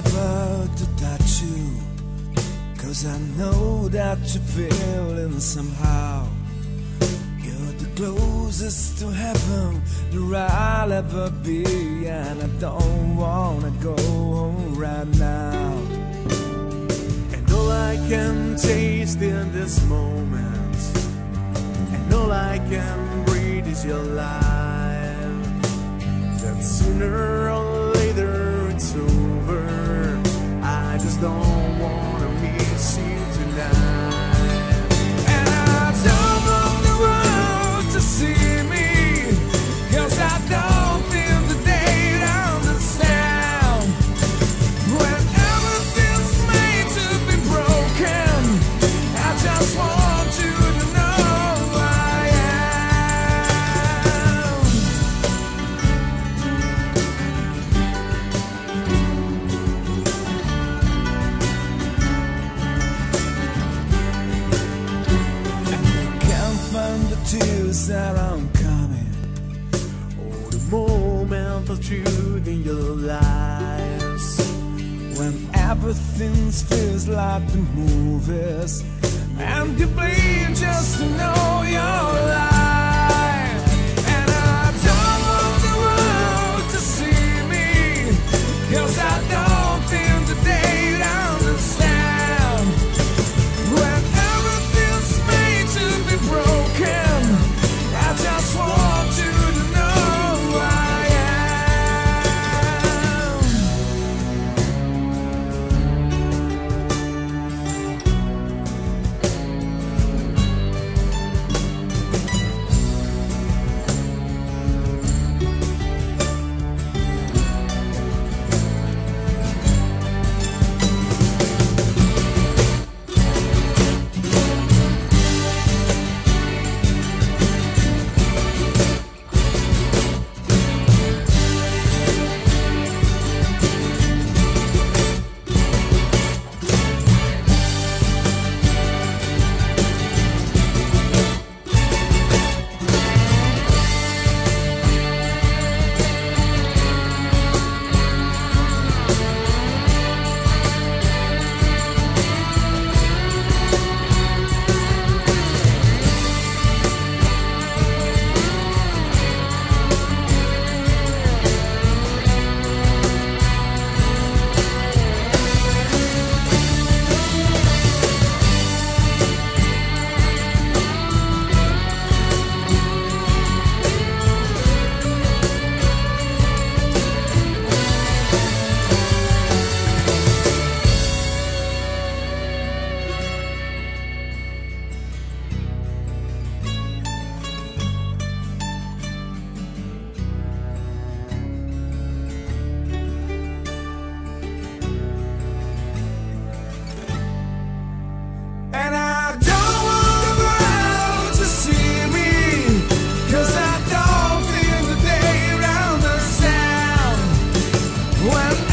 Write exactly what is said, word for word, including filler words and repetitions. forever to touch you, 'cause I know that you're feeling somehow. You're the closest to heaven that I'll ever be, and I don't wanna go home right now. And all I can taste in this moment, and all I can breathe is your life. That sooner or later it's over. I just don't wanna miss you tonight. Tears that I'm coming, or the moment of truth in your lives, when everything feels like the movies, and you bleed just to know you're alive. And I don't want the world to see me, 'cause I don't think that they'd understand. When everything's made to be broken, I just want you to know who I Well,